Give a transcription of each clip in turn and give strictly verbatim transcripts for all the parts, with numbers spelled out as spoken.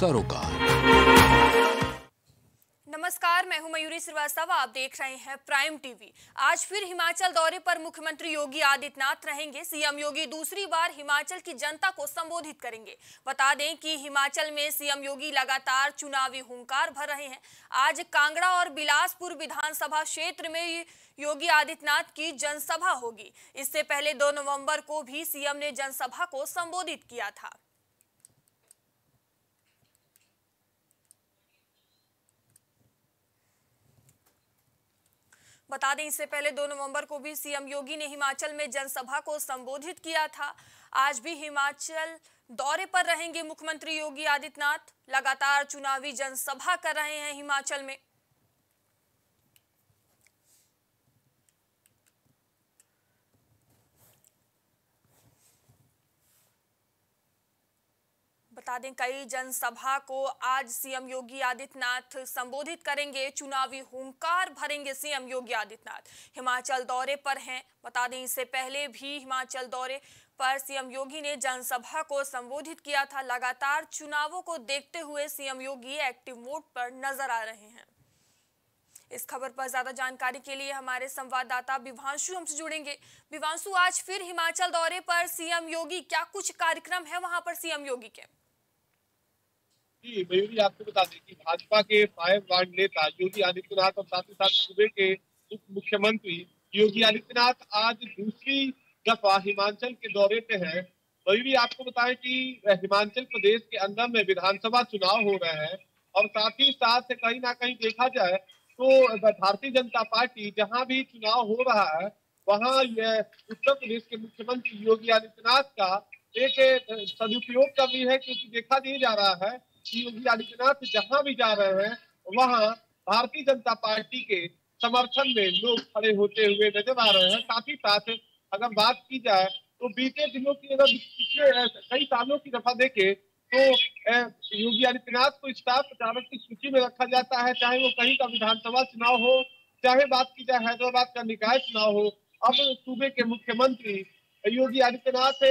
सरोकार। नमस्कार, मैं हूं मयूरी श्रीवास्तव, आप देख रहे हैं प्राइम टीवी। आज फिर हिमाचल दौरे पर मुख्यमंत्री योगी आदित्यनाथ रहेंगे। सीएम योगी दूसरी बार हिमाचल की जनता को संबोधित करेंगे। बता दें कि हिमाचल में सीएम योगी लगातार चुनावी हुंकार भर रहे हैं। आज कांगड़ा और बिलासपुर विधानसभा क्षेत्र में योगी आदित्यनाथ की जनसभा होगी। इससे पहले दो नवम्बर को भी सीएम ने जनसभा को संबोधित किया था। बता दें, इससे पहले दो नवंबर को भी सीएम योगी ने हिमाचल में जनसभा को संबोधित किया था। आज भी हिमाचल दौरे पर रहेंगे मुख्यमंत्री योगी आदित्यनाथ। लगातार चुनावी जनसभा कर रहे हैं हिमाचल में। बता दें, कई जनसभा को आज सीएम योगी आदित्यनाथ संबोधित करेंगे। चुनावी हुंकार भरेंगे सीएम योगी आदित्यनाथ। हिमाचल दौरे पर हैं। बता दें, इससे पहले भी हिमाचल दौरे पर सीएम योगी ने जनसभा को संबोधित किया था। लगातार चुनावों को देखते हुए सीएम योगी एक्टिव मोड पर नजर आ रहे हैं। इस खबर पर ज्यादा जानकारी के लिए हमारे संवाददाता विभांशु हमसे जुड़ेंगे। विभांशु, आज फिर हिमाचल दौरे पर सीएम योगी, क्या कुछ कार्यक्रम है वहाँ पर सीएम योगी के? जी मयूरी, आपको बता दें कि भाजपा के फाइव वार्ड नेता योगी आदित्यनाथ और साथ ही साथ सूबे के उप मुख्यमंत्री योगी आदित्यनाथ आज दूसरी दफा हिमाचल के दौरे पे हैं। मयूरी, आपको बताएं कि हिमाचल प्रदेश के अंदर में विधानसभा चुनाव हो रहे हैं और साथ ही साथ कहीं ना कहीं देखा जाए तो भारतीय जनता पार्टी जहाँ भी चुनाव हो रहा है वहाँ उत्तर प्रदेश के मुख्यमंत्री योगी आदित्यनाथ का एक सदुपयोग कर रही है, क्योंकि देखा नहीं जा रहा है योगी आदित्यनाथ जहां भी जा रहे हैं वहां भारतीय जनता पार्टी के समर्थन में लोग खड़े होते हुए नजर आ रहे हैं। साथ ही साथ अगर बात की जाए तो बीते दिनों की, अगर पिछले कई सालों की दफा देखें तो योगी आदित्यनाथ को स्टार प्रचारक की सूची में रखा जाता है, चाहे वो कहीं का विधानसभा चुनाव हो, चाहे बात की जाए हैदराबाद का निकाय चुनाव हो। अब सूबे के मुख्यमंत्री योगी आदित्यनाथ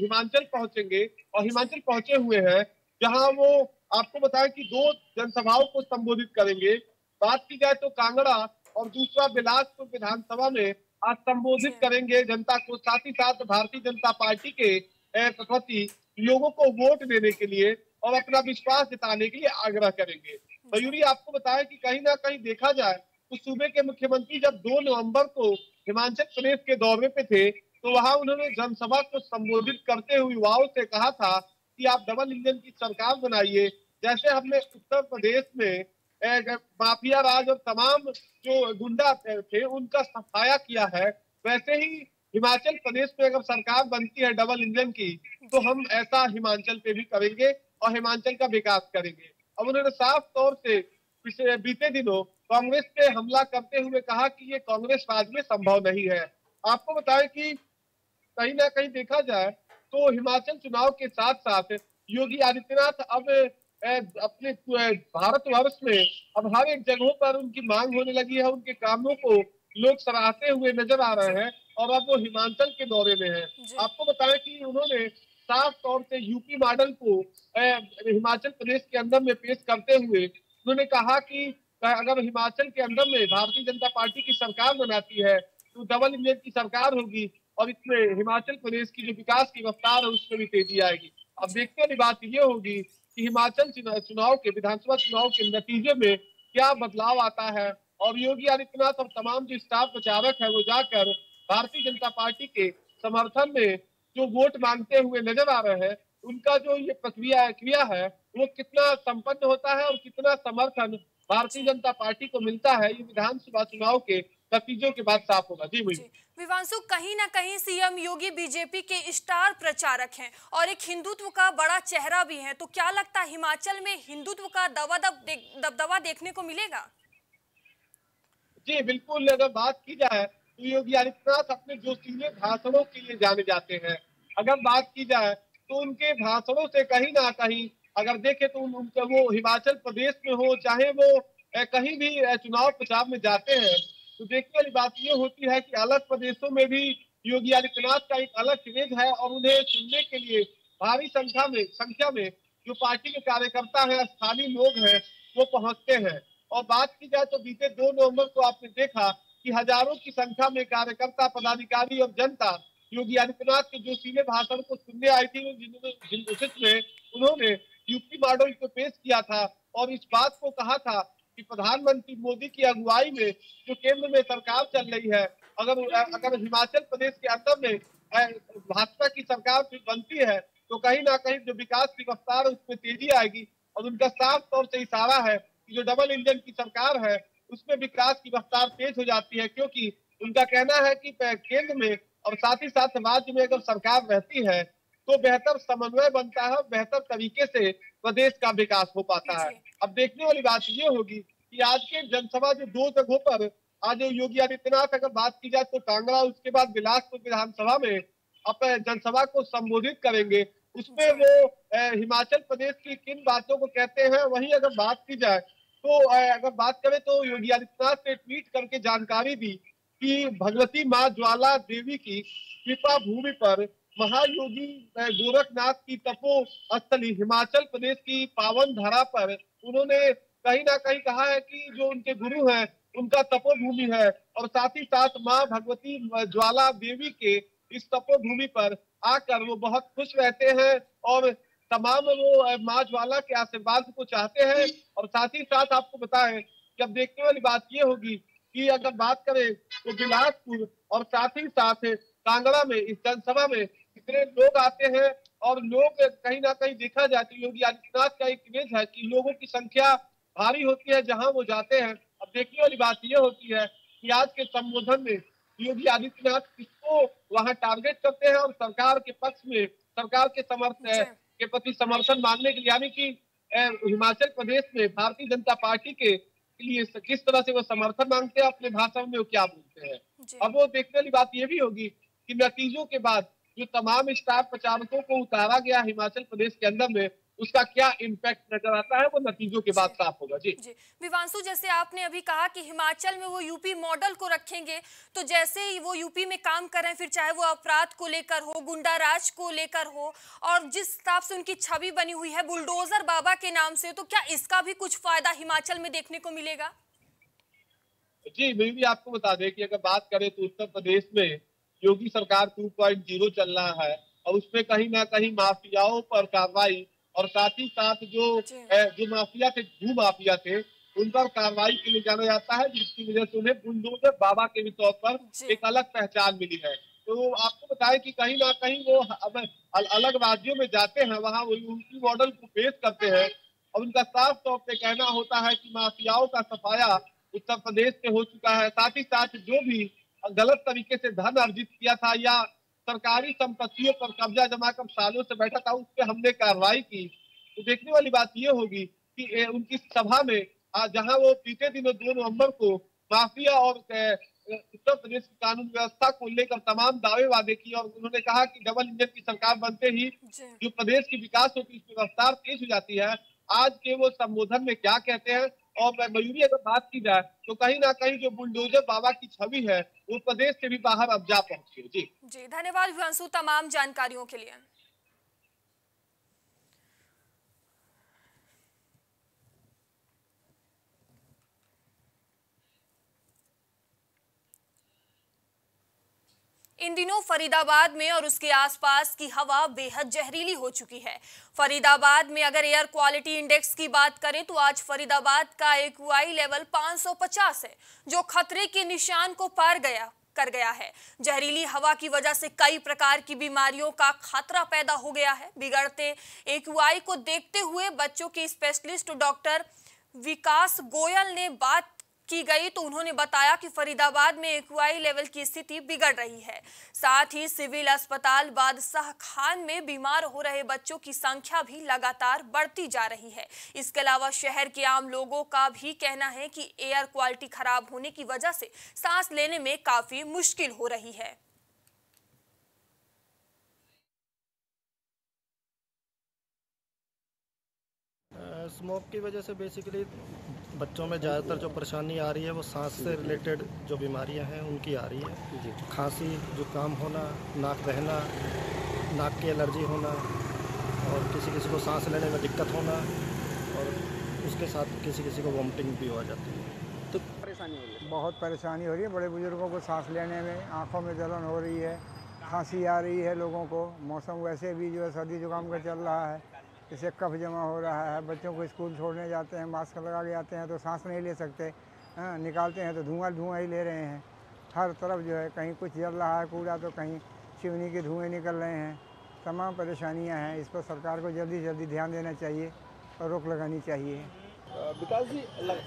हिमाचल पहुंचेंगे और हिमाचल पहुंचे हुए हैं, जहां वो आपको बताया कि दो जनसभाओं को संबोधित करेंगे। बात की जाए तो कांगड़ा और दूसरा बिलासपुर विधानसभा में आज संबोधित करेंगे जनता को। साथ ही साथ भारतीय जनता पार्टी के प्रति लोगों को वोट देने के लिए और अपना विश्वास जताने के लिए आग्रह करेंगे। मयूरी, आपको बताया कि कहीं ना कहीं देखा जाए तो सूबे के मुख्यमंत्री जब दो नवम्बर को हिमाचल प्रदेश के दौरे पे थे तो वहां उन्होंने जनसभा को संबोधित करते हुए युवाओं से कहा था कि आप डबल इंजन की सरकार बनाइए, जैसे हमने उत्तर प्रदेश में माफिया राज और तमाम जो गुंडा थे उनका सफाया किया है, वैसे ही हिमाचल प्रदेश में अगर सरकार बनती है डबल इंजन की तो हम ऐसा हिमाचल पे भी करेंगे और हिमाचल का विकास करेंगे। अब उन्होंने साफ तौर से पिछले बीते दिनों कांग्रेस पे हमला करते हुए कहा कि ये कांग्रेस राज में संभव नहीं है। आपको बताएं कि कहीं ना कहीं देखा जाए तो हिमाचल चुनाव के साथ साथ योगी आदित्यनाथ अब अपने भारतवर्ष में अब हर एक जगहों पर उनकी मांग होने लगी है, उनके कामों को लोग सराहते हुए नजर आ रहे हैं और अब वो हिमाचल के दौरे में हैं। आपको बताएं कि उन्होंने साफ तौर से यूपी मॉडल को हिमाचल प्रदेश के अंदर में पेश करते हुए उन्होंने कहा कि अगर हिमाचल के अंदर में भारतीय जनता पार्टी की सरकार बनाती है तो डबल इंजन की सरकार होगी और इसमें हिमाचल प्रदेश की जो विकास की रफ्तार है उसमें भी तेजी आएगी। अब देखने वाली बात ये होगी कि हिमाचल चुनाव के विधानसभा चुनाव के नतीजे में क्या बदलाव आता है और योगी आदित्यनाथ और तमाम जो स्टार प्रचारक है वो जाकर भारतीय जनता पार्टी के समर्थन में जो वोट मांगते हुए नजर आ रहे हैं उनका जो ये प्रक्रिया क्रिया है वो कितना संपन्न होता है और कितना समर्थन भारतीय जनता पार्टी को मिलता है, ये विधानसभा चुनाव के नतीजों के बाद साफ होगा। जी मुझे विवांशु, कहीं ना कहीं सीएम योगी बीजेपी के स्टार प्रचारक हैं और एक हिंदुत्व का बड़ा चेहरा भी हैं, तो क्या लगता है हिमाचल में हिंदुत्व का दबदबा देख, दबदबा देखने को मिलेगा? जी बिल्कुल, अगर बात की जाए तो योगी आदित्यनाथ अपने जोशीले भाषणों के लिए जाने जाते हैं। अगर बात की जाए तो उनके भाषणों से कहीं ना कहीं अगर देखे तो उनके वो हिमाचल प्रदेश में हो चाहे वो कहीं भी चुनाव प्रचार में जाते हैं तो देखने वाली बात ये होती है कि अलग प्रदेशों में भी योगी आदित्यनाथ का एक अलग क्रेज है और उन्हें सुनने के लिए भारी संख्या में संख्या में जो पार्टी के कार्यकर्ता है, स्थानीय लोग हैं, वो पहुंचते हैं। और बात की जाए तो बीते दो नवंबर को आपने देखा कि हजारों की संख्या में कार्यकर्ता, पदाधिकारी और जनता योगी आदित्यनाथ के जो सीधे भाषण को सुनने आई थी, जिन्होंने उन्होंने यूपी मॉडल को पेश किया था और इस बात को कहा था कि प्रधानमंत्री मोदी की अगुवाई में जो केंद्र में सरकार चल रही है, अगर अगर हिमाचल प्रदेश के अंदर में भाजपा की सरकार फिर बनती है तो कहीं ना कहीं जो विकास की रफ्तार है उसमें तेजी आएगी। और उनका साफ तौर से इशारा है कि जो डबल इंजन की सरकार है उसमें विकास की रफ्तार तेज हो जाती है, क्योंकि उनका कहना है कि केंद्र में और साथ ही साथ राज्य में अगर सरकार रहती है तो बेहतर समन्वय बनता है, बेहतर तरीके से प्रदेश का विकास हो पाता है। अब देखने वाली बात ये होगी कि आज के जनसभा जो दो जगहों पर आज योगी आदित्यनाथ, अगर बात की जाए तो कांगड़ा, उसके बाद बिलासपुर विधानसभा में अब जनसभा को संबोधित करेंगे, उसमें वो हिमाचल प्रदेश की किन बातों को कहते हैं। वहीं अगर बात की जाए तो अगर बात करें तो योगी आदित्यनाथ ने ट्वीट करके जानकारी दी कि भगवती माँ ज्वाला देवी की कृपा भूमि पर महायोगी गोरखनाथ की तपो स्थली हिमाचल प्रदेश की पावन धरा पर उन्होंने कहीं ना कहीं कहा है कि जो उनके गुरु हैं उनका तपोभूमि है और साथ ही साथ माँ भगवती ज्वाला देवी के इस तपोभूमि पर आकर वो बहुत खुश रहते हैं और तमाम वो माँ ज्वाला के आशीर्वाद को चाहते हैं। और साथ ही साथ आपको बताएं, जब देखने वाली बात ये होगी कि अगर बात करें तो बिलासपुर और साथ ही साथ कांगड़ा में इस जनसभा में कितने लोग आते हैं और लोग कहीं ना कहीं देखा जाए तो योगी आदित्यनाथ का एक इमेज है कि लोगों की संख्या भारी होती है जहां वो जाते हैं। अब देखने वाली बात यह होती है कि आज के संबोधन में योगी आदित्यनाथ किसको वहां टारगेट करते हैं और सरकार के पक्ष में, सरकार के समर्थन के प्रति समर्थन मांगने के लिए, यानी कि हिमाचल प्रदेश में भारतीय जनता पार्टी के लिए किस तरह से वो समर्थन मांगते हैं, अपने भाषण में वो क्या बोलते हैं। अब वो देखने वाली बात ये भी होगी कि नतीजों के बाद जो तमाम स्टार प्रचारकों को उतारा गया हिमाचल प्रदेश के अंदर में, उसका क्या इम्पैक्ट नजर आता है वो नतीजों के बाद साफ होगा। जी जी विभांशु, जैसे आपने अभी कहा कि हिमाचल में वो यूपी मॉडल को रखेंगे, तो जैसे ही वो यूपी में काम कर रहे हैं, फिर चाहे वो अपराध को लेकर हो, गुंडाराज को लेकर हो, और जिस हिसाब से उनकी छवि बनी हुई है बुलडोजर बाबा के नाम से, तो क्या इसका भी कुछ फायदा हिमाचल में देखने को मिलेगा? जी भी आपको बता दें कि अगर बात करें तो उत्तर प्रदेश में योगी सरकार टू पॉइंट जीरो चल रहा है और उसमें कहीं ना कहीं माफियाओं पर कार्रवाई और साथ ही साथ जो जो माफिया थे, भू माफिया थे, उन पर कार्रवाई के लिए जाना जाता है, जिसकी वजह से उन्हें बुलडोजर बाबा के भी तौर पर एक अलग पहचान मिली है। तो आपको बताएं कि कहीं ना कहीं वो अब अलग राज्यों में जाते हैं, वहां वो उनकी मॉडल को पेश करते हैं और उनका साफ तौर पे कहना होता है कि माफियाओं का सफाया उत्तर प्रदेश में हो चुका है। साथ ही साथ जो भी गलत तरीके से धन अर्जित किया था या सरकारी संपत्तियों पर कब्जा जमा कर सालों से बैठा था, उस पर हमने कार्रवाई की। तो देखने वाली बात ये होगी कि ए, उनकी सभा में जहां वो बीते दिनों दो नवंबर को माफिया और उत्तर प्रदेश की कानून व्यवस्था को लेकर तमाम दावे वादे किए और उन्होंने कहा कि डबल इंजन की सरकार बनते ही जो प्रदेश की विकास होती है उसकी रफ्तार तेज हो जाती है। आज के वो संबोधन में क्या कहते हैं और मयूरी अगर बात की जाए तो कहीं ना कहीं जो बुलडोजर बाबा की छवि है वो प्रदेश से भी बाहर अब जा पहुंची है। जी जी धन्यवाद विभांशु तमाम जानकारियों के लिए। इन दिनों फरीदाबाद में और उसके आसपास की हवा बेहद जहरीली हो चुकी है। फरीदाबाद में अगर एयर क्वालिटी इंडेक्स की बात करें तो आज फरीदाबाद का एक्यूआई लेवल पाँच सौ पचास है, जो खतरे के निशान को पार गया कर गया है। जहरीली हवा की वजह से कई प्रकार की बीमारियों का खतरा पैदा हो गया है। बिगड़ते एक्यूआई को देखते हुए बच्चों के स्पेशलिस्ट डॉक्टर विकास गोयल ने बात की गई तो उन्होंने बताया कि फरीदाबाद में एक्यूआई लेवल की स्थिति बिगड़ रही है। साथ ही सिविल अस्पताल बादशाह खान में बीमार हो रहे बच्चों की संख्या भी लगातार बढ़ती जा रही है। इसके अलावा शहर के आम लोगों का भी कहना है कि एयर क्वालिटी खराब होने की वजह से सांस लेने में काफी मुश्किल हो रही है। स्मोक की वजह से बेसिकली बच्चों में ज़्यादातर जो परेशानी आ रही है वो सांस से रिलेटेड जो बीमारियां हैं उनकी आ रही है। खांसी, जुकाम होना, नाक बहना, नाक की एलर्जी होना, और किसी किसी को सांस लेने में दिक्कत होना और उसके साथ किसी किसी को वॉमिटिंग भी हो जाती है। तो परेशानी हो रही है, बहुत परेशानी हो रही है। बड़े बुजुर्गों को सांस लेने में, आँखों में जलन हो रही है, खांसी आ रही है लोगों को। मौसम वैसे भी जो है सर्दी जुकाम का चल रहा है, इससे कफ जमा हो रहा है। बच्चों को स्कूल छोड़ने जाते हैं, मास्क लगा के आते हैं तो सांस नहीं ले सकते, हाँ, निकालते हैं तो धुआं धुआं ही ले रहे हैं। हर तरफ जो है कहीं कुछ जल रहा है कूड़ा तो कहीं चिमनी के धुएँ निकल रहे हैं। तमाम परेशानियाँ हैं। इस पर सरकार को जल्दी जल्दी ध्यान देना चाहिए और रोक लगानी चाहिए। विकास जी,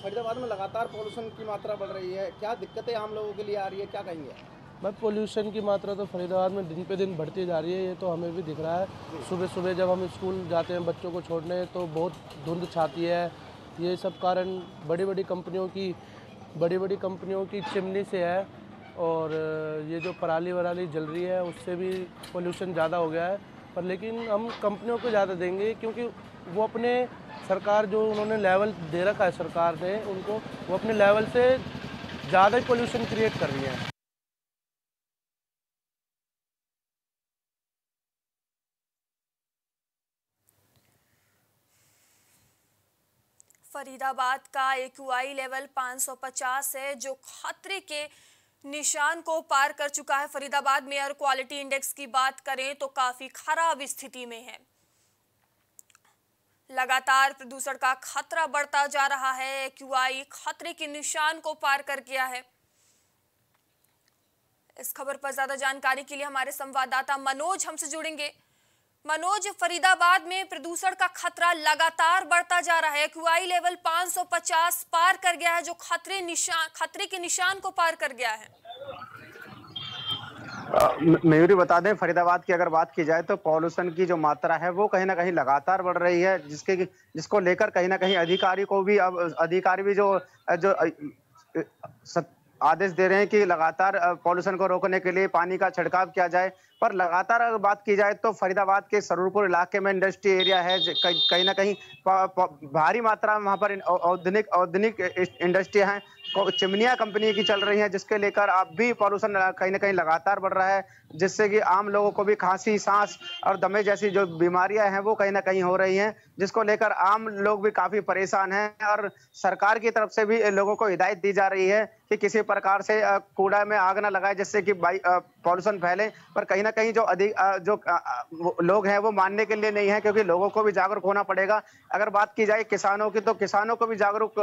फरीदाबाद में लगातार पॉल्यूशन की मात्रा बढ़ रही है, क्या दिक्कतें आम लोगों के लिए आ रही है, क्या कहेंगे? बट पॉल्यूशन की मात्रा तो फरीदाबाद में दिन पे दिन बढ़ती जा रही है, ये तो हमें भी दिख रहा है। सुबह सुबह जब हम स्कूल जाते हैं बच्चों को छोड़ने तो बहुत धुंध छाती है। ये सब कारण बड़ी बड़ी कंपनियों की बड़ी बड़ी कंपनियों की चिमनी से है, और ये जो पराली वराली जल रही है उससे भी पॉल्यूशन ज़्यादा हो गया है। पर लेकिन हम कंपनियों को ज़्यादा देंगे क्योंकि वो अपने सरकार जो उन्होंने लेवल दे रखा है सरकार ने उनको, वो अपने लेवल से ज़्यादा ही पॉल्यूशन क्रिएट कर रही है। फरीदाबाद का एक्यूआई लेवल पाँच सौ पचास है जो खतरे के निशान को पार कर चुका है। फरीदाबाद में एयर क्वालिटी इंडेक्स की बात करें तो काफी खराब स्थिति में है। लगातार प्रदूषण का खतरा बढ़ता जा रहा है। एक्यूआई खतरे के निशान को पार कर गया है। इस खबर पर ज्यादा जानकारी के लिए हमारे संवाददाता मनोज हमसे जुड़ेंगे। मनोज, फरीदाबाद में प्रदूषण का खतरा लगातार बढ़ता जा रहा है। एक्यूआई लेवल पाँच सौ पचास पार कर गया है जो खतरे निशान खतरे के निशान को पार कर गया है। मयूरी, बता दें फरीदाबाद की अगर बात की जाए तो पॉल्यूशन की जो मात्रा है वो कहीं ना कहीं लगातार बढ़ रही है, जिसके जिसको लेकर कहीं ना कहीं अधिकारी को भी अब अधिकारी भी जो जो सत, आदेश दे रहे हैं कि लगातार पॉल्यूशन को रोकने के लिए पानी का छिड़काव किया जाए। पर लगातार अगर बात की जाए तो फरीदाबाद के सरूरपुर इलाके में इंडस्ट्री एरिया है, कहीं ना कहीं भारी मात्रा में वहाँ पर औद्योगिक औद्योगिक इंडस्ट्री हैं, चिमनियाँ कंपनी की चल रही हैं, जिसके लेकर अब भी पॉल्यूशन कहीं ना कहीं लगातार बढ़ रहा है, जिससे कि आम लोगों को भी खांसी, सांस और दमे जैसी जो बीमारियां हैं वो कहीं ना कहीं हो रही हैं, जिसको लेकर आम लोग भी काफ़ी परेशान हैं। और सरकार की तरफ से भी लोगों को हिदायत दी जा रही है कि किसी प्रकार से कूड़ा में आग ना लगाए जिससे कि पॉल्यूशन फैले। पर कहीं ना कहीं जो अधिक जो लोग हैं वो मानने के लिए नहीं है, क्योंकि लोगों को भी जागरूक होना पड़ेगा। अगर बात की जाए किसानों की तो किसानों को भी जागरूक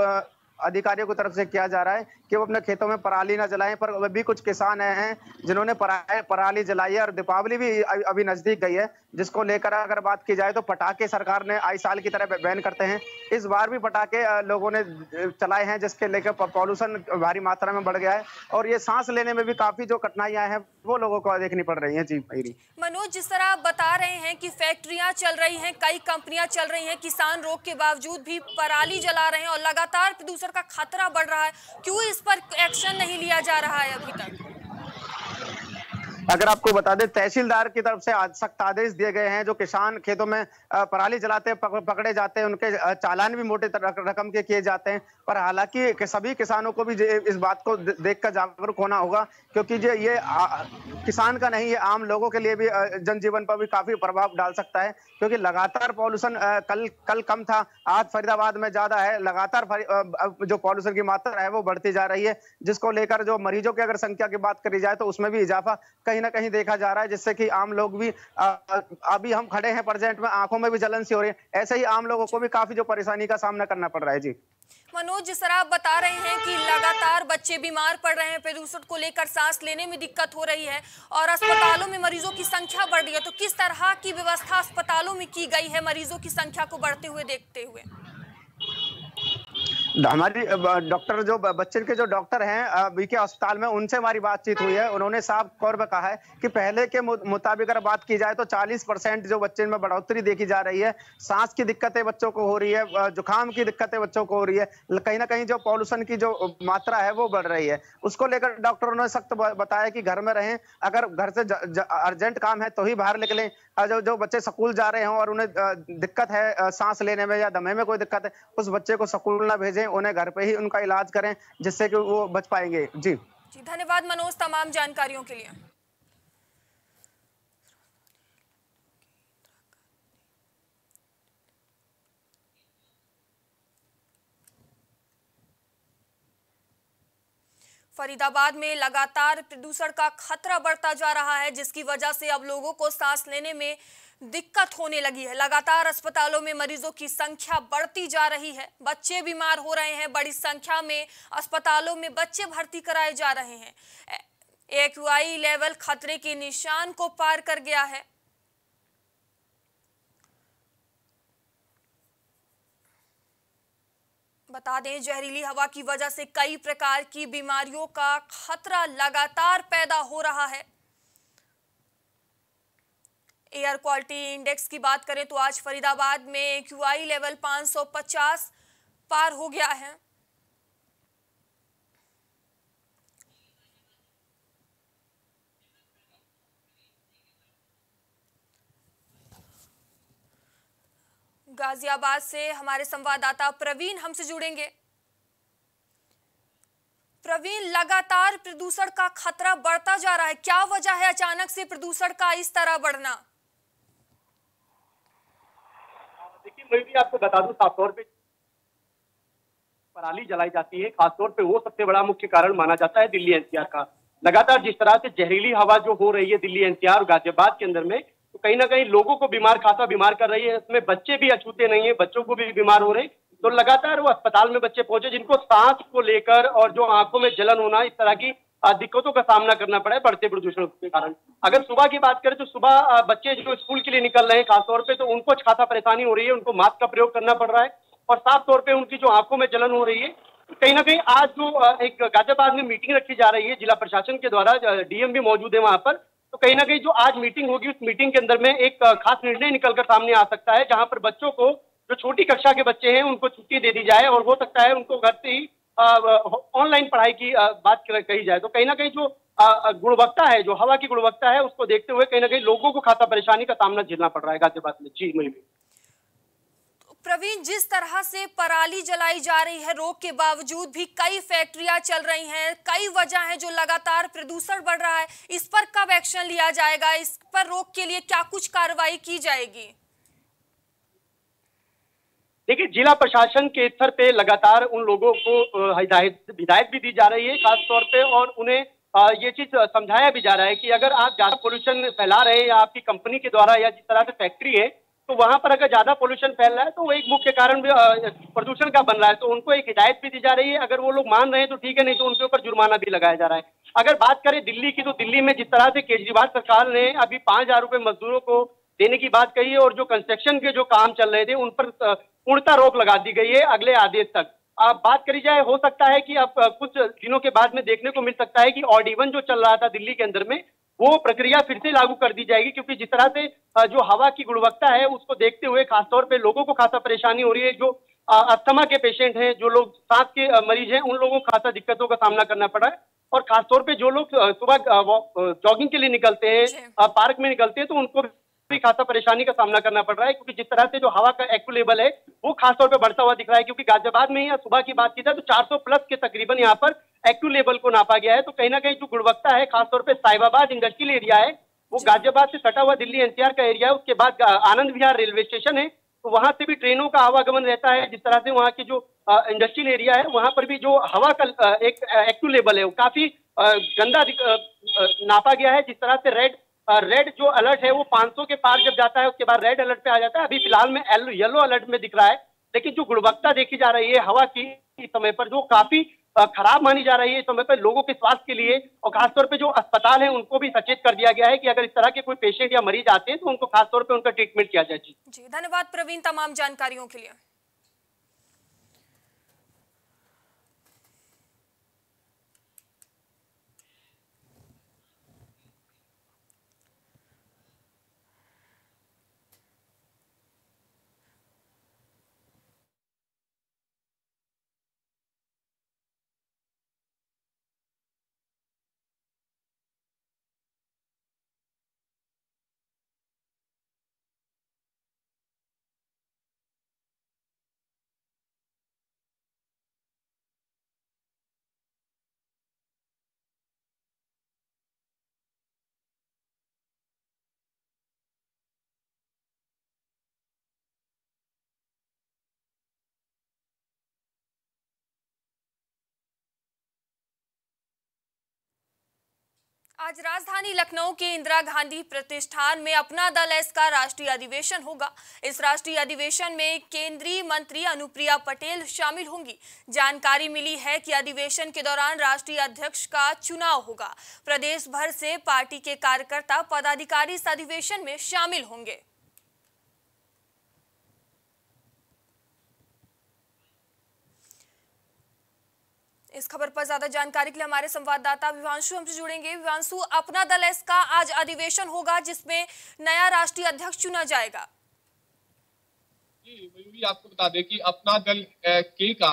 अधिकारियों की तरफ से किया जा रहा है कि वो अपने खेतों में पराली ना जलाएं। पर अभी कुछ किसान हैं जिन्होंने पराली जलाई है और दीपावली भी अभी नजदीक गई है, जिसको लेकर अगर बात की जाए तो पटाखे सरकार ने आई साल की तरह बैन करते हैं, इस बार भी पटाखे लोगों ने चलाए हैं, जिसके लेकर पॉल्यूशन भारी मात्रा में बढ़ गया है और ये सांस लेने में भी काफी जो कठिनाइयां हैं वो लोगों को देखनी पड़ रही है। जी मनोज, जिस तरह आप बता रहे हैं कि फैक्ट्रियां चल रही है, कई कंपनियां चल रही है, किसान रोग के बावजूद भी पराली जला रहे हैं और लगातार प्रदूषण का खतरा बढ़ रहा है, क्यों इस पर एक्शन नहीं लिया जा रहा है अभी तक? अगर आपको बता दें तहसीलदार की तरफ से आज सख्त आदेश दिए गए हैं, जो किसान खेतों में पराली जलाते हैं पकड़े जाते हैं, उनके चालान भी मोटे रकम के किए जाते हैं। पर हालांकि सभी किसानों को भी इस बात को देखकर जागरूक होना होगा, क्योंकि ये ये किसान का नहीं है, आम लोगों के लिए भी जनजीवन पर भी काफी प्रभाव डाल सकता है, क्योंकि लगातार पॉल्यूशन कल कल कम था, आज फरीदाबाद में ज्यादा है। लगातार जो पॉल्यूशन की मात्रा है वो बढ़ती जा रही है, जिसको लेकर जो मरीजों की अगर संख्या की बात करी जाए तो उसमें भी इजाफा कहीं ना कहीं देखा जा रहा है, जिससे कि आम लोग भी आ, अभी हम खड़े हैं प्रेजेंट में, आंखों में भी जलन सी हो रही है। ऐसे ही आम लोगों को भी काफी जो परेशानी का सामना करना पड़ रहा है। जी मनोज, सर आप बता रहे हैं कि लगातार बच्चे बीमार पड़ रहे हैं, प्रदूषण को लेकर सांस लेने में दिक्कत हो रही है और अस्पतालों में मरीजों की संख्या बढ़ रही है, तो किस तरह की व्यवस्था अस्पतालों में की गई है मरीजों की संख्या को बढ़ते हुए देखते हुए? हमारी डॉक्टर जो बच्चे के जो डॉक्टर हैं बीके अस्पताल में, उनसे हमारी बातचीत हुई है। उन्होंने साफ तौर पर कहा है कि पहले के मुताबिक अगर बात की जाए तो चालीस परसेंट जो बच्चे में बढ़ोतरी देखी जा रही है। सांस की दिक्कतें बच्चों को हो रही है, जुकाम की दिक्कतें बच्चों को हो रही है, कहीं ना कहीं जो पॉल्यूशन की जो मात्रा है वो बढ़ रही है, उसको लेकर डॉक्टरों ने सख्त बताया कि घर में रहें, अगर घर से अर्जेंट काम है तो ही बाहर निकलें। जो जो बच्चे स्कूल जा रहे हों और उन्हें दिक्कत है सांस लेने में या दमे में कोई दिक्कत है, उस बच्चे को स्कूल ना भेजें, उन्हें घर पे ही उनका इलाज करें, जिससे कि वो बच पाएंगे। जी जी धन्यवाद मनोज तमाम जानकारियों के लिए। फरीदाबाद में लगातार प्रदूषण का खतरा बढ़ता जा रहा है, जिसकी वजह से अब लोगों को सांस लेने में दिक्कत होने लगी है। लगातार अस्पतालों में मरीजों की संख्या बढ़ती जा रही है, बच्चे बीमार हो रहे हैं। बड़ी संख्या में अस्पतालों में बच्चे भर्ती कराए जा रहे हैं। एक्यूआई लेवल खतरे के निशान को पार कर गया है। बता दें, जहरीली हवा की वजह से कई प्रकार की बीमारियों का खतरा लगातार पैदा हो रहा है। एयर क्वालिटी इंडेक्स की बात करें तो आज फरीदाबाद में एक्यूआई लेवल पाँच सौ पचास पार हो गया है। गाजियाबाद से हमारे संवाददाता प्रवीण हमसे जुड़ेंगे। प्रवीण, लगातार प्रदूषण का खतरा बढ़ता जा रहा है, क्या वजह है अचानक से प्रदूषण का इस तरह बढ़ना? देखिए मैं भी आपको बता दूं, साफ तौर पे पराली जलाई जाती है, खासतौर पे वो सबसे बड़ा मुख्य कारण माना जाता है दिल्ली एनसीआर का। लगातार जिस तरह से जहरीली हवा जो हो रही है दिल्ली एनसीआर और गाजियाबाद के अंदर में, तो कहीं ना कहीं लोगों को बीमार खासा बीमार कर रही है। इसमें बच्चे भी अछूते नहीं है, बच्चों को भी बीमार हो रहे। तो लगातार वो अस्पताल में बच्चे पहुंचे जिनको सांस को लेकर और जो आंखों में जलन होना, इस तरह की दिक्कतों का सामना करना पड़ा है बढ़ते प्रदूषण के कारण। अगर सुबह की बात करें तो सुबह बच्चे जो स्कूल के लिए निकल रहे हैं खासतौर पर, तो उनको खासा परेशानी हो रही है, उनको मास्क का प्रयोग करना पड़ रहा है और साफ तौर पर उनकी जो आंखों में जलन हो रही है। कहीं ना कहीं आज जो एक गाजियाबाद में मीटिंग रखी जा रही है जिला प्रशासन के द्वारा, डीएम भी मौजूद है वहां पर, तो कहीं ना कहीं जो आज मीटिंग होगी उस मीटिंग के अंदर में एक खास निर्णय निकलकर सामने आ सकता है, जहां पर बच्चों को, जो छोटी कक्षा के बच्चे हैं उनको छुट्टी दे दी जाए और हो सकता है उनको घर से ही ऑनलाइन पढ़ाई की बात कही जाए। तो कहीं ना कहीं जो गुणवत्ता है, जो हवा की गुणवत्ता है, उसको देखते हुए कहीं ना कहीं लोगों को खासा परेशानी का सामना झेलना पड़ रहा है गाजियाबाद में। जी मैं भी। प्रवीण, जिस तरह से पराली जलाई जा रही है, रोक के बावजूद भी कई फैक्ट्रियां चल रही हैं, कई वजह हैं जो लगातार प्रदूषण बढ़ रहा है, इस पर कब एक्शन लिया जाएगा? इस पर रोक के लिए क्या कुछ कार्रवाई की जाएगी? देखिए जिला प्रशासन के स्तर पे लगातार उन लोगों को हिदायत हिदायत भी दी जा रही है खासतौर पर, और उन्हें ये चीज समझाया भी जा रहा है कि अगर आप ज्यादा पोल्यूशन फैला रहे हैं या आपकी कंपनी के द्वारा या जिस तरह से फैक्ट्री है, तो वहां पर अगर ज्यादा पोल्यूशन फैल रहा है तो वो एक मुख्य कारण प्रदूषण का बन रहा है। तो उनको एक हिदायत भी दी जा रही है, अगर वो लोग मान रहे हैं तो ठीक है, नहीं तो उनके ऊपर जुर्माना भी लगाया जा रहा है। अगर बात करें दिल्ली की, तो दिल्ली में जिस तरह से केजरीवाल सरकार ने अभी पाँच हजार रुपये मजदूरों को देने की बात कही है और जो कंस्ट्रक्शन के जो काम चल रहे थे उन पर पूर्णतः रोक लगा दी गई है अगले आदेश तक। अब बात करी जाए, हो सकता है कि अब कुछ दिनों के बाद में देखने को मिल सकता है कि ऑड इवन जो चल रहा था दिल्ली के अंदर में, वो प्रक्रिया फिर से लागू कर दी जाएगी, क्योंकि जिस तरह से जो हवा की गुणवत्ता है उसको देखते हुए खासतौर पे लोगों को खासा परेशानी हो रही है। जो अस्थमा के पेशेंट हैं, जो लोग सांस के मरीज हैं, उन लोगों को खासा दिक्कतों का सामना करना पड़ा है। और खासतौर पे जो लोग सुबह जॉगिंग के लिए निकलते हैं, पार्क में निकलते हैं, तो उनको भी खासा परेशानी का सामना करना पड़ रहा है, क्योंकि जिस तरह से जो हवा का एक्यू लेवल है वो खासतौर पर बढ़ता हुआ दिख रहा है। क्योंकि गाजियाबाद में यहाँ सुबह की बात की जाए तो चार सौ प्लस के तकरीबन यहाँ पर एक्यू लेवल को नापा गया है। तो कहीं ना कहीं जो गुणवत्ता है, खासतौर पे साहिबाबाद इंडस्ट्रियल एरिया है, वो गाजियाबाद से सटा हुआ दिल्ली एनसीआर का एरिया है, उसके बाद आनंद विहार रेलवे स्टेशन है, तो वहां से भी ट्रेनों का आवागमन रहता है। जिस तरह से वहाँ की जो इंडस्ट्रियल एरिया है, वहां पर भी जो हवा का एक एक्यू लेवल है वो काफी गंदा नापा गया है। जिस तरह से रेड रेड जो अलर्ट है वो पाँच सौ के पार जब जाता है, उसके बाद रेड अलर्ट पे आ जाता है। अभी फिलहाल में येलो अलर्ट में दिख रहा है, लेकिन जो गुणवत्ता देखी जा रही है हवा की इस समय पर, जो काफी खराब मानी जा रही है इस समय पर लोगों के स्वास्थ्य के लिए, और खासतौर पे जो अस्पताल है उनको भी सचेत कर दिया गया है कि अगर इस तरह के कोई पेशेंट या मरीज आते हैं तो उनको खासतौर पे उनका ट्रीटमेंट किया जाए। जी जी धन्यवाद प्रवीण तमाम जानकारियों के लिए। आज राजधानी लखनऊ के इंदिरा गांधी प्रतिष्ठान में अपना दल एस का राष्ट्रीय अधिवेशन होगा। इस राष्ट्रीय अधिवेशन में केंद्रीय मंत्री अनुप्रिया पटेल शामिल होंगी। जानकारी मिली है कि अधिवेशन के दौरान राष्ट्रीय अध्यक्ष का चुनाव होगा। प्रदेश भर से पार्टी के कार्यकर्ता पदाधिकारी इस अधिवेशन में शामिल होंगे। इस खबर पर ज्यादा जानकारी के लिए हमारे संवाददाता विभांशु हमसे जुड़ेंगे। विभांशु, अपना दल एस का आज अधिवेशन होगा जिसमें नया राष्ट्रीय अध्यक्ष चुना जाएगा। जी मयूरी, आपको बता दें कि अपना दल के का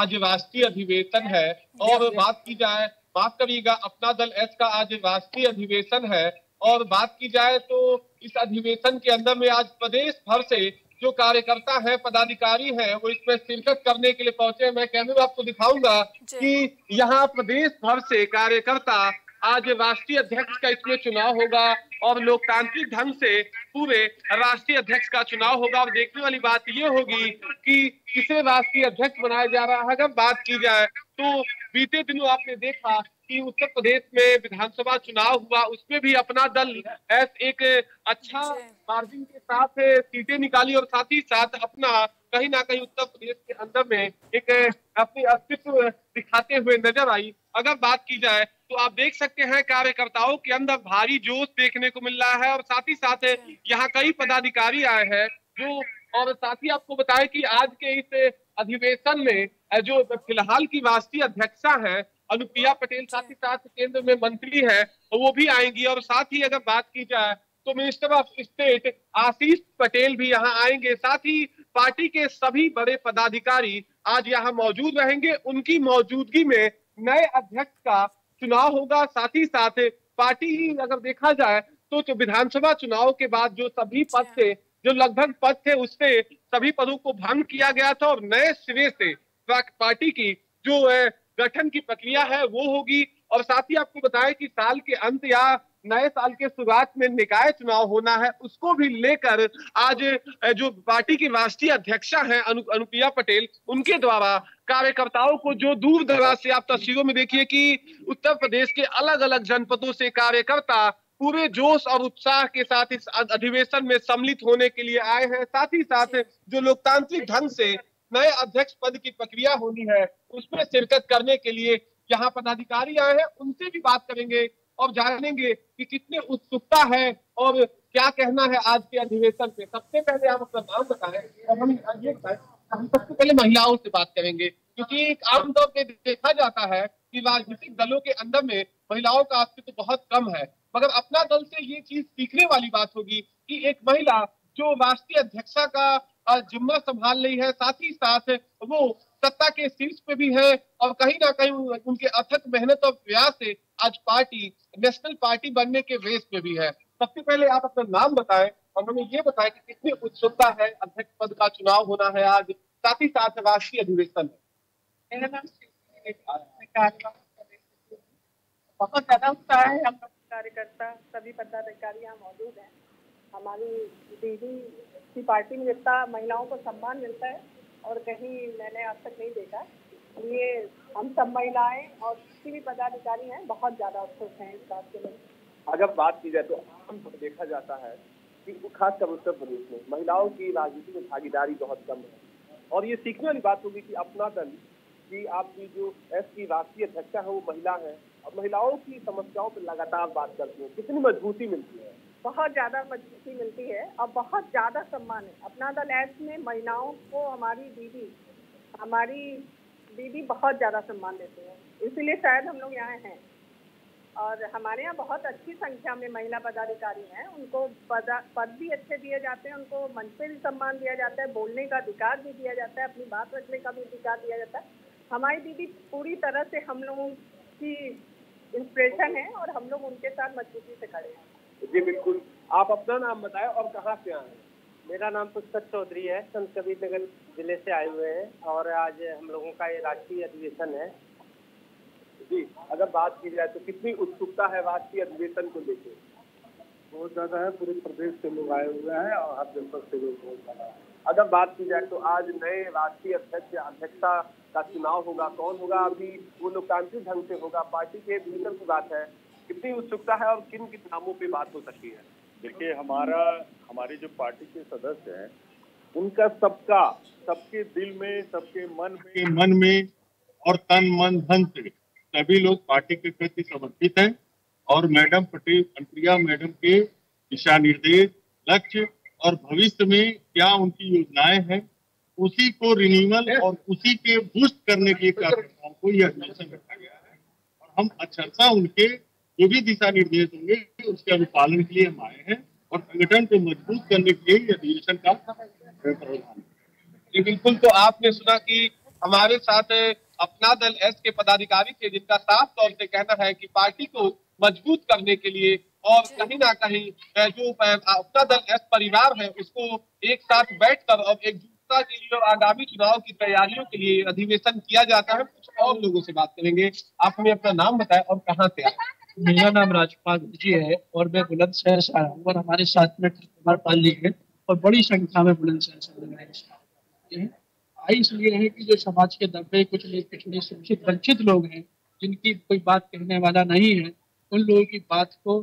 आज राष्ट्रीय अधिवेशन है और बात की जाए बात करिएगा अपना दल एस का आज राष्ट्रीय अधिवेशन है और बात की जाए तो इस अधिवेशन के अंदर में आज प्रदेश भर से जो कार्यकर्ता है, पदाधिकारी है, वो इसमें शिरकत करने के लिए पहुंचे। मैं कैमरा आपको दिखाऊंगा कि यहाँ प्रदेश भर से कार्यकर्ता आज राष्ट्रीय अध्यक्ष का इसमें चुनाव होगा और लोकतांत्रिक ढंग से पूरे राष्ट्रीय अध्यक्ष का चुनाव होगा। और देखने वाली बात ये होगी कि किसे राष्ट्रीय अध्यक्ष बनाया जा रहा है। अगर बात की जाए तो बीते दिनों आपने देखा कि उत्तर प्रदेश में विधानसभा चुनाव हुआ, उसमें भी अपना दल एस एक अच्छा मार्जिन के साथ सीटें निकाली और साथ ही साथ अपना कहीं ना कहीं उत्तर प्रदेश के अंदर में एक अपने अस्तित्व दिखाते हुए नजर आई। अगर बात की जाए तो आप देख सकते हैं कार्यकर्ताओं के अंदर भारी जोश देखने को मिल रहा है और साथ ही साथ यहाँ कई पदाधिकारी आए हैं जो, और साथ ही आपको बताएं कि आज के इस अधिवेशन में जो फिलहाल की राष्ट्रीय अध्यक्षा है अनुप्रिया पटेल, साथ ही साथ केंद्र में मंत्री है वो भी आएंगी और साथ ही अगर बात की जाए तो minister of state Ashish Patel भी यहाँ आएंगे। साथ ही पार्टी के सभी बड़े पदाधिकारी आज यहाँ मौजूद रहेंगे। उनकी मौजूदगी में नए अध्यक्ष का चुनाव होगा। साथ ही साथ पार्टी ही अगर देखा जाए तो, तो विधानसभा चुनाव के बाद जो सभी पद थे, जो लगभग पद थे, उससे सभी पदों को भंग किया गया था और नए सिरे से पार्टी की जो गठन की प्रक्रिया है वो होगी। और साथ ही आपको बताएं कि साल के अंत या नए साल के शुरुआत में निकाय चुनाव होना है, उसको भी लेकर आज जो पार्टी की राष्ट्रीय अध्यक्षा है अनु, अनुप्रिया पटेल, उनके द्वारा कार्यकर्ताओं को जो दूर दराज से, आप तस्वीरों में देखिए कि उत्तर प्रदेश के अलग अलग जनपदों से कार्यकर्ता पूरे जोश और उत्साह के साथ इस अधिवेशन में सम्मिलित होने के लिए आए हैं। साथ ही साथ जो लोकतांत्रिक ढंग से नए अध्यक्ष पद की प्रक्रिया होनी है उसमें शिरकत करने के लिए यहाँ पदाधिकारी आए हैं। उनसे भी बात करेंगे और जानेंगे कि कितने उत्सुकता है और क्या कहना है आज के अधिवेशन पे। सबसे पहले आप अपना नाम बताएं और हम ये हम सबसे पहले महिलाओं से बात करेंगे, क्योंकि आमतौर पे देखा जाता है कि राजनीतिक दलों के अंदर में महिलाओं का अस्तित्व तो बहुत कम है, मगर अपना दल से ये चीज सीखने वाली बात होगी कि एक महिला जो राष्ट्रीय अध्यक्षा का जिम्मा संभाल रही है, साथ ही साथ वो सत्ता के शीर्ष पे भी है और कहीं ना कहीं उनके अथक मेहनत और प्रयास से आज पार्टी नेशनल पार्टी बनने के रेस पे भी है। सबसे पहले आप अपना नाम बताएं और हमें ये बताएं कि कितनी उत्सुकता है अध्यक्ष पद का चुनाव होना है आज, साथ ही साथ राष्ट्रीय अधिवेशन है। मेरा नाम बहुत ज्यादा उत्साह है। हम कार्यकर्ता सभी पदाधिकारी यहाँ मौजूद है। हमारी दीदी की पार्टी में जितना महिलाओं को सम्मान मिलता है और कहीं मैंने आज तक नहीं देखा, ये हम सब महिलाएं और किसी भी पदाधिकारी हैं बहुत ज़्यादा उत्सुक हैं इस बात के लिए। अगर बात की जाए तो आमतौर पर देखा जाता है कि खासकर उत्तर प्रदेश में महिलाओं की राजनीति में भागीदारी बहुत कम है और ये सीखने वाली बात होगी कि अपना दल की आपकी जो एस की राष्ट्रीय अध्यक्षा है वो महिला है और महिलाओं की समस्याओं पर लगातार बात करती है। कितनी मजबूती मिलती है? बहुत ज़्यादा मजबूती मिलती है और बहुत ज़्यादा सम्मान है। अपना दल एस में महिलाओं को हमारी दीदी हमारी दीदी बहुत ज़्यादा सम्मान देती है, इसीलिए शायद हम लोग यहाँ हैं। और हमारे यहाँ बहुत अच्छी संख्या में महिला पदाधिकारी हैं, उनको पद भी अच्छे दिए जाते हैं, उनको मंच पे भी सम्मान दिया जाता है, बोलने का अधिकार भी दिया जाता है, अपनी बात रखने का भी अधिकार दिया जाता है। हमारी दीदी पूरी तरह से हम लोगों की इंस्पिरेशन है और हम लोग उनके साथ मजबूती से खड़े हैं। जी बिल्कुल, आप अपना नाम बताएं और कहाँ से आए हैं? मेरा नाम पुष्कर चौधरी है, संत कबीर नगर जिले से आए हुए हैं और आज हम लोगों का ये राष्ट्रीय अधिवेशन है। जी, अगर बात की जाए तो कितनी उत्सुकता है राष्ट्रीय अधिवेशन को लेकर? बहुत ज़्यादा है, पूरे प्रदेश से लोग आए हुए हैं और हर जनपद से लोग बहुत ज़्यादा है। अगर बात की जाए तो आज नए राष्ट्रीय अध्यक्ष अध्यक्षता का चुनाव होगा। कौन होगा अभी वो लोकतांत्रिक ढंग से होगा, पार्टी के भीतर की बात है। कितनी उत्सुकता है और किन किन नामों पे बात हो सकती है? देखिए, हमारा हमारी जो पार्टी के सदस्य हैं उनका सबका सबके दिल में सबके मन में मन में और तन मन धन से सभी लोग पार्टी के प्रति समर्पित हैं और मैडम पटेल अनुप्रिया मैडम के दिशा निर्देश, लक्ष्य और भविष्य में क्या उनकी योजनाएं हैं उसी को रिन्यूअल और उसी के बूस्ट करने के कार्यक्रमों को यह अधिवेशन रखा गया है और हम अक्षरशः उनके जो भी दिशा निर्देश होंगे उसके अनुपालन के लिए हम आए हैं और संगठन को मजबूत करने के लिए अधिवेशन का प्रावधान है। बिल्कुल, तो आपने सुना कि हमारे साथ अपना दल एस के पदाधिकारी थे जिनका साफ तौर से कहना है कि पार्टी को मजबूत करने के लिए और कहीं ना कहीं जो अपना दल एस परिवार है उसको एक साथ बैठकर और एक के लिए आगामी चुनाव की तैयारियों के लिए अधिवेशन किया जाता है। कुछ और लोगों से बात करेंगे। आप हमें अपना नाम बताएं और कहां से आए? मेरा नाम राजपाल जी है और मैं बुलंदशहर से आया हूं और हमारे साथ में राजपाल जी है और बड़ी संख्या में बुलंदशहर से आई इसलिए है कि जो समाज के दबे कुछ पिछड़े शोषित वंचित लोग हैं जिनकी कोई बात कहने वाला नहीं है उन लोगों की बात को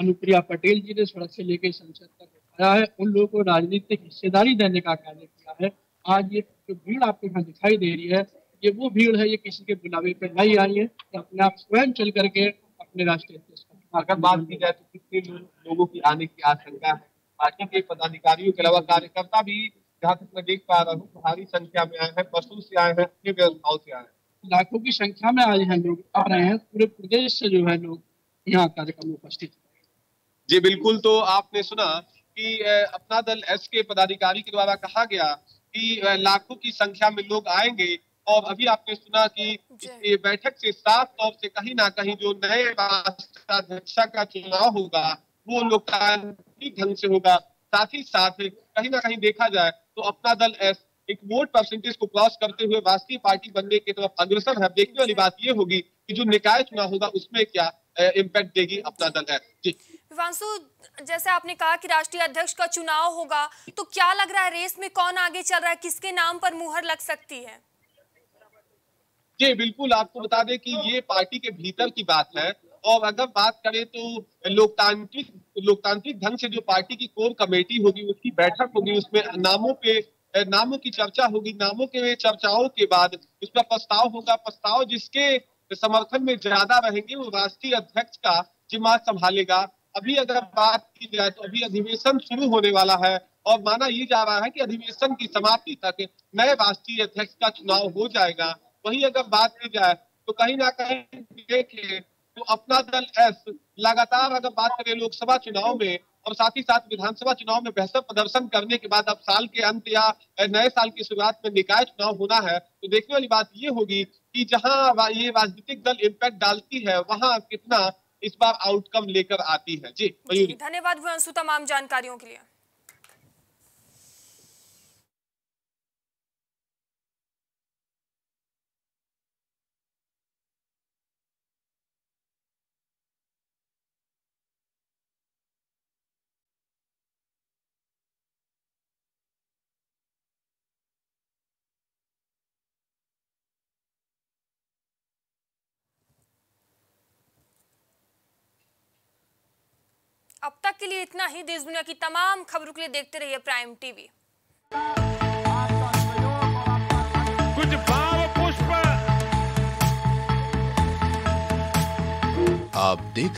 अनुप्रिया पटेल जी ने सड़क से लेकर संसद तक है, उन लोगों को राजनीतिक हिस्सेदारी देने का कार्य किया है। आज ये जो भीड़ आपको यहाँ दिखाई दे रही है ये वो भीड़ है, ये किसी के बुलावे पर नहीं आई है, तो अपने आप स्वयं चल करके अपने राष्ट्रीय अगर बात की जाए तो कितने लो, लोगों की आने की आशंका है? पार्टी के पदाधिकारियों के अलावा कार्यकर्ता भी जहाँ तक मैं देख पा रहा हूँ भारी संख्या में आए हैं, बसों से आए हैं, अपने व्यवस्थाओं से आए हैं, लाखों की संख्या में आए हैं लोग, आ रहे हैं पूरे प्रदेश से जो है लोग यहाँ कार्यक्रम में उपस्थित। जी बिल्कुल, तो आपने सुना कि अपना दल एस के पदाधिकारी के द्वारा कहा गया कि लाखों की संख्या में लोग आएंगे और अभी आपने सुना कि ये बैठक से साफ तौर से कहीं ना कहीं जो नए राष्ट्राध्यक्ष का चुनाव होगा वो लोकतांत्रिक ढंग से होगा। साथ ही साथ कहीं ना कहीं देखा जाए तो अपना दल एस एक वोट परसेंटेज को क्रॉस करते हुए राष्ट्रीय पार्टी बनने की तरफ तो अग्रसर है। देखने वाली बात ये होगी कि जो निकाय चुनाव होगा उसमें क्या इम्पैक्ट देगी अपना दल है। जी विभांशु, जैसे आपने कहा कि राष्ट्रीय अध्यक्ष का चुनाव होगा तो क्या लग रहा है रेस में कौन आगे चल रहा है, किसके नाम पर मुहर लग सकती है? जी बिल्कुल, आपको बता दें कि ये पार्टी के भीतर की बात है और अगर बात करें तो लोकतांत्रिक लोकतांत्रिक ढंग से जो पार्टी की कोर कमेटी होगी उसकी बैठक होगी, उसमें नामों पे नामों की चर्चा होगी, नामों के चर्चाओं के बाद उसका प्रस्ताव होगा, प्रस्ताव जिसके समर्थन में ज्यादा रहेंगे वो राष्ट्रीय अध्यक्ष का जिम्मा संभालेगा। अभी अगर बात की जाए तो अभी अधिवेशन शुरू होने वाला है और माना ये जा रहा है कि अधिवेशन की समाप्ति तक नए राष्ट्रीय अध्यक्ष का चुनाव हो जाएगा। वहीं अगर बात की जाए तो कहीं ना कहीं देखें तो अपना दल एस लगातार अगर बात करें लोकसभा चुनाव में और साथ ही साथ विधानसभा चुनाव में बेहतर प्रदर्शन करने के बाद अब साल के अंत या नए साल की शुरुआत में निकाय चुनाव होना है तो देखने वाली बात ये होगी कि जहां ये राजनीतिक दल इम्पैक्ट डालती है वहां कितना इस बार आउटकम लेकर आती है। जी मयूरी, धन्यवाद विभांशु तमाम जानकारियों के लिए। अब तक के लिए इतना ही। देश दुनिया की तमाम खबरों के लिए देखते रहिए प्राइम टीवी। कुछ भाव पुष्प आप देख